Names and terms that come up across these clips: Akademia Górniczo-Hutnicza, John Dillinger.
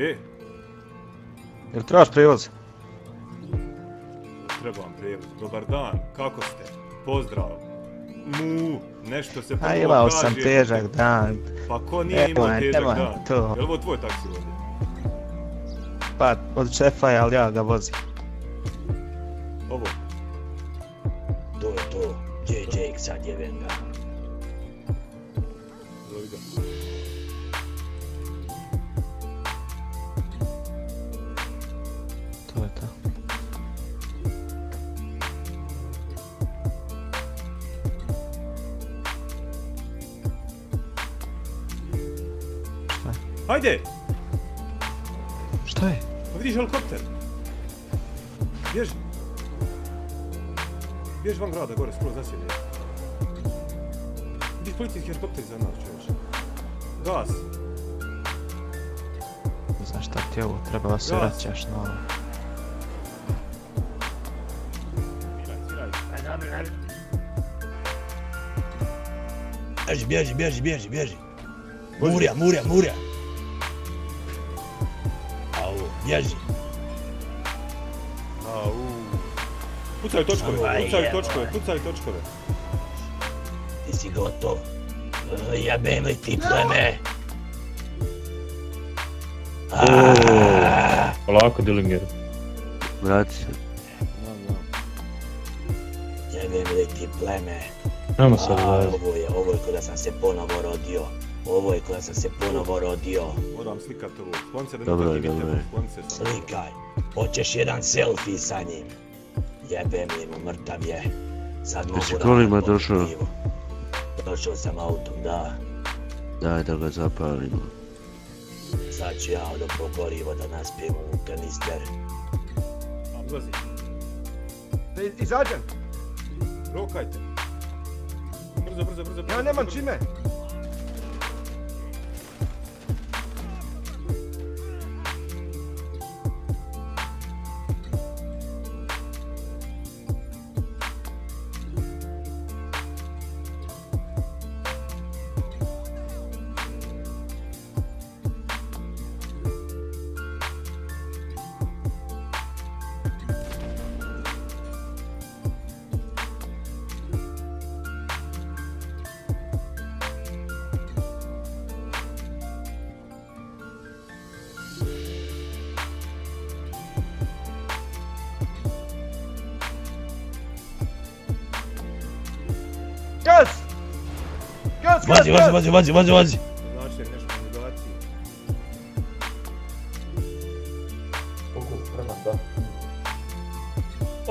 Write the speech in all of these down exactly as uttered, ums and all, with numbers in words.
E? Jel trebaš prijevoz? Trebam prijevoz. Dobar dan, kako ste? Pozdrav. Mu, nešto se pomoći. A imao sam težak dan. Pa ko nije imao težak dan? Jel' ovo tvoj taksi ovdje? Pa, od šefa je, ali ja ga vozim. Ovo? To je to. J J sad je venga. Zove ga. To je to. Šta je? Hajde! Šta je? Pa vidiš helikopter. Bježi. Bježi van grada, gore, skoro zasjede. Vidiš policijski helikopter za nas, čovječ. Gas. Znaš šta ti je ovo? Treba se vraćaš na ovo. Bježi, bježi, bježi, bježi, bježi. Murja, murja, murja. Au, bježi. Au. Pucaj točkove, pucaj točkove, pucaj točkove. Ti si gotov. Jebem li ti pleme? Polako, Dillinger. Vrati se. Jebem li ti pleme? Nama sad gledam. Ovo je, ovo je kada sam se ponovo rodio. Ovo je kada sam se ponovo rodio. Moram slikat ovo. Sklon se da ne tako vidite. Slikaj. Hoćeš jedan selfie sa njim. Jebem li mu, mrtav je. Sad mogu da kolima došao. Došao sam autom, da. Daj da ga zapalimo. Sad ću ja odopro gorivo da naspijem u kanister. Odlazi. Izađem. Rokajte. Brzo, brzo, brzo, brzo. Ja nemam čime. Vazi, vazi, vazi, vazi, vazi, vazi. Znači nešto navigaciju. Oku, prema, da.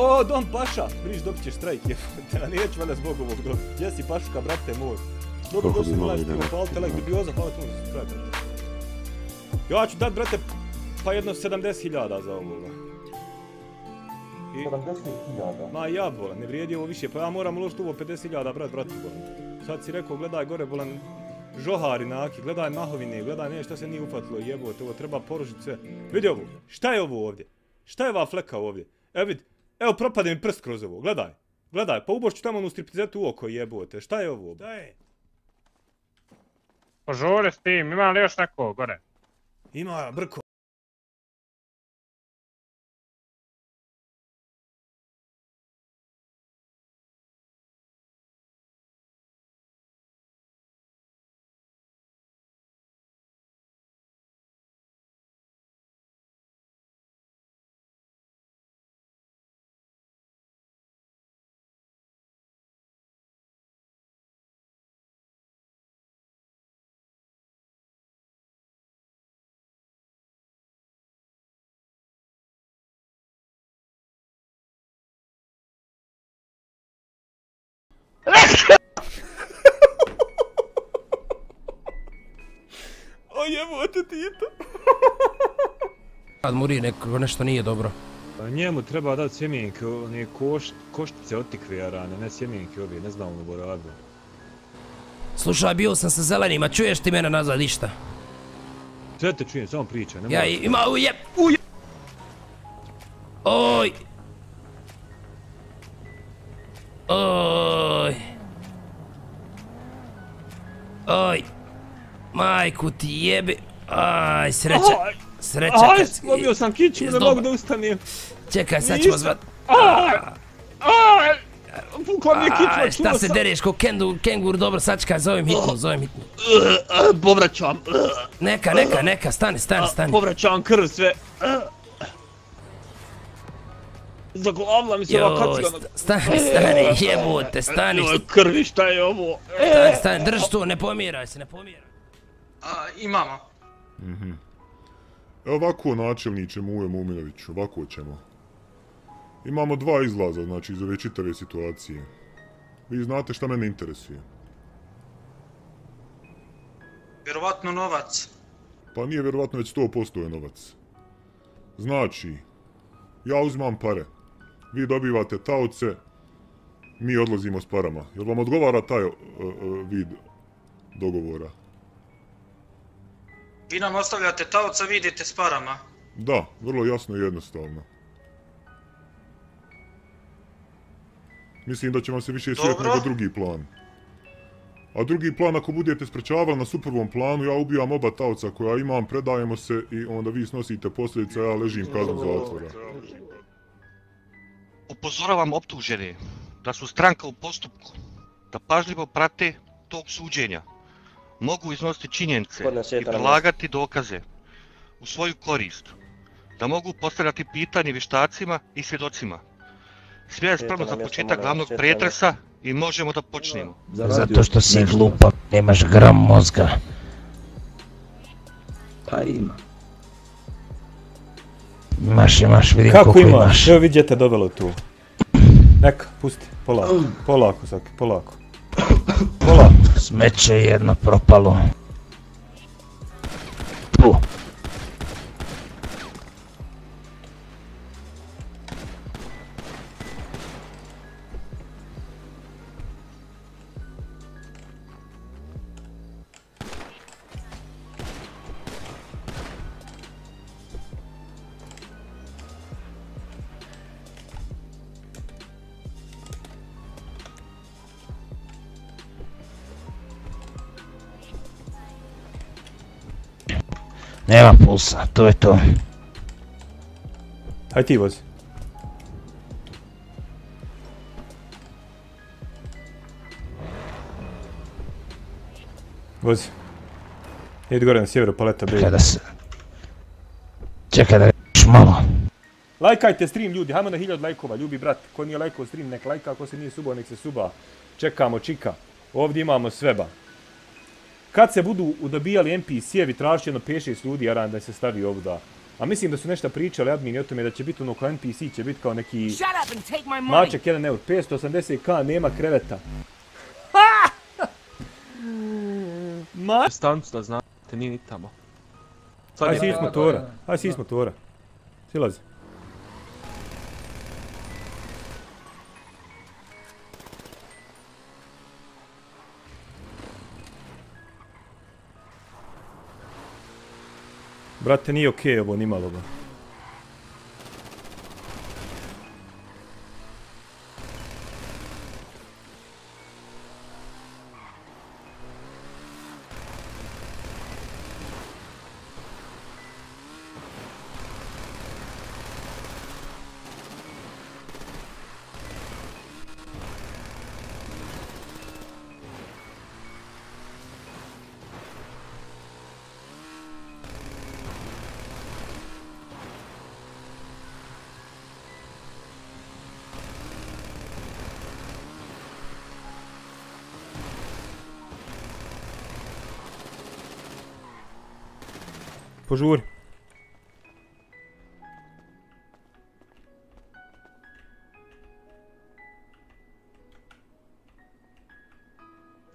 O, Don Paša, priš dobit ćeš trajk jefotena, neću valjda zbog ovog dobi. Gdje si Pašuka, brate moj? Dobro, dobro si gledaš pivo, hvala te like, dubioza, hvala te možda se trajk, brate. Ja ću dat, brate, pa jedno sedamdeset hiljada za ovoga. sedamdeset hiljada? Ma ja, bolan, ne vrijedi ovo više, pa ja moram uložiti ovo pedeset hiljada, brat, bratu, bolan. Sad si rekao, gledaj gore, bolan, žohari naki, gledaj mahovine, gledaj nešto se nije upatilo, jebote, ovo treba porušiti sve. Vidi ovo, šta je ovo ovdje? Šta je ova fleka ovdje? Evo vidi, evo propade mi prst kroz ovo, gledaj, gledaj, pa ubošću tamo onu striptizetu u oko, jebote, šta je ovo? Šta je? Požure s tim, ima li još neko gore? Ima, brko. O jebote Tito. Kad muri neko nešto nije dobro. Njemu treba dati sjemenke, one koštice od tikvijara, ne sjemenke obje, ne znam ono borabu. Slušaj, bio sam sa zelenima, čuješ ti mene nazad išta? Sve te čujem, samo priča. Ja ima ujeb, ujeb. Oj. Oj. Oj. Majku ti jebe, aj sreća. Srećaka. Aj, slomio sam kiču, ne mogu da ustanijem. Čekaj, sad ćemo zvat. Aj, pukla mi je kičma, čuo sam. Šta se dereš ko kengur, dobro, sad čekaj, zovem hitnu, zovem hitnu. Povraćam. Neka, neka, neka, stani, stani, stani. Povraćam krv sve. Zaglavila mi se ova kacga. Stani, stani, jebote, stani. Krvi, šta je ovo? Stani, stani, drž tu, ne pomiraj se, ne pomiraj. Imamo. Mhm. Ovako, načelniče Muje Muminović, ovako ćemo. Imamo dva izlaza, znači, iz ove čitave situacije. Vi znate šta mene interesuje. Vjerovatno novac. Pa nije vjerovatno, već sto posto je novac. Znači, ja uzmam pare. Vi dobivate taoce, mi odlazimo s parama. Jel vam odgovara taj uh, uh, vid dogovora? Vi nam ostavljate taoca, vi idete s parama. Da, vrlo jasno i jednostavno. Mislim da će vam se više sjetiti nego drugi plan. A drugi plan, ako budete sprečavali nas u prvom planu, ja ubijam oba taoca koja imam, predajemo se i onda vi snosite posljedice, ja ležim kaznu zatvora. Upozoravam optužene da su stranka u postupku, da pažljivo prate tok suđenja. Mogu iznositi činjenice i predlagati dokaze u svoju korist, da mogu postavljati pitanje vještacima i svjedocima. Sve je spremno za početak glavnog pretresa i možemo da počnemo. Zato što si glupa, nemaš gram mozga. Pa ima. Imaš, imaš, vidim koliko imaš. Kako imaš? Evo vidjete dovelo tu. Neka, pusti, polako, polako Saki, polako. Polako. Smeće je jedno propalo. Tu. Nema pulsa, to je to. Hajde ti vozi. Vozi. Idi gore na sjeveru paleta B. Čekaj da se... Čekaj da vidiš malo. Lajkajte stream ljudi, hajmo na hiljadu lajkova, ljubi brat. Ko nije lajkao stream nek lajka, ko se nije subao nek se suba. Čekamo čika. Ovdje imamo sveba. Kad se budu udobijali en pi si-evi, tražiti jedno pet šest ljudi, Jaran, da se stavi ovdje. A mislim da su nešto pričali admini o tome da će biti ono kao en pi si, će biti kao neki... Mačak jedan euro, petsto osamdeset ka, nema kreveta. Mačak... Stancu da znate, nije ni tamo. Hajde si iz motora, hajde si iz motora. Silazi. Brate, nije okej ovo, nimalo ga. Požuri.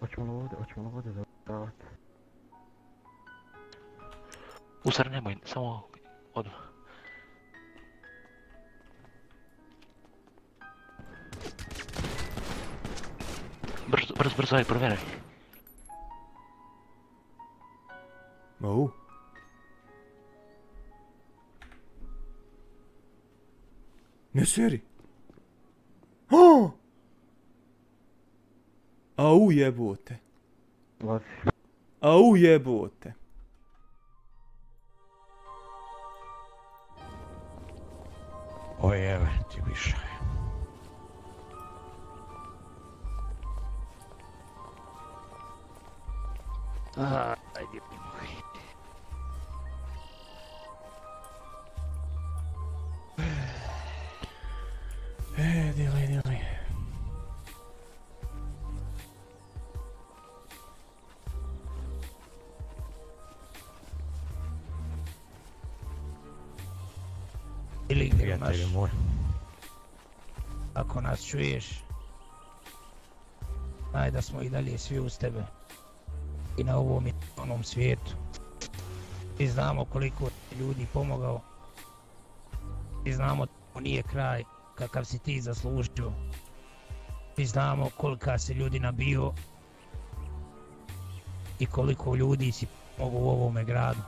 Hoćemo li ovdje, hoćemo li ovdje završavati. Usar nemoj, samo odmah. Brzo, brzo, brzo, aj, provjeraj. Ovu. Ne seri. Aaaa! Au jebote. Au jebote. Ojej, ty bisz. Aha, ajde. E, djelaj, djelaj. Ili gdje nas, ako nas čuješ, znaj da smo i dalje svi uz tebe. I na ovom i onom svijetu. Mi znamo koliko ljudi pomogao. Mi znamo da to nije kraj kakav si ti zaslužio. Mi znamo kolika si ljudi nabio i koliko ljudi si pomogao u ovome gradu.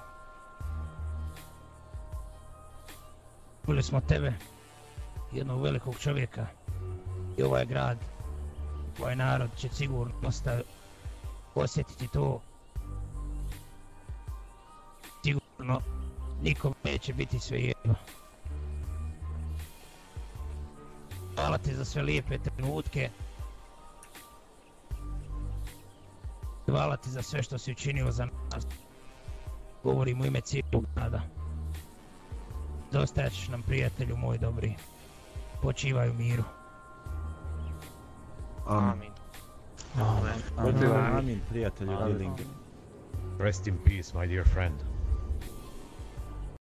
Bili smo tebe, jednog velikog čovjeka, i ovaj grad, ovaj narod će sigurno ostaviti. Osjetiti to, sigurno nikom neće biti svejedno. Hvala ti za sve lijepe trenutke. Hvala ti za sve što si učinio za nas. Govorim u ime cijelog grada. Dostajaćeš nam, prijatelju moj dobri. Počivaj u miru. Amin. Amen. Amen. Amen. Amen, prijatelju Dillinger. Rest in peace, my dear friend.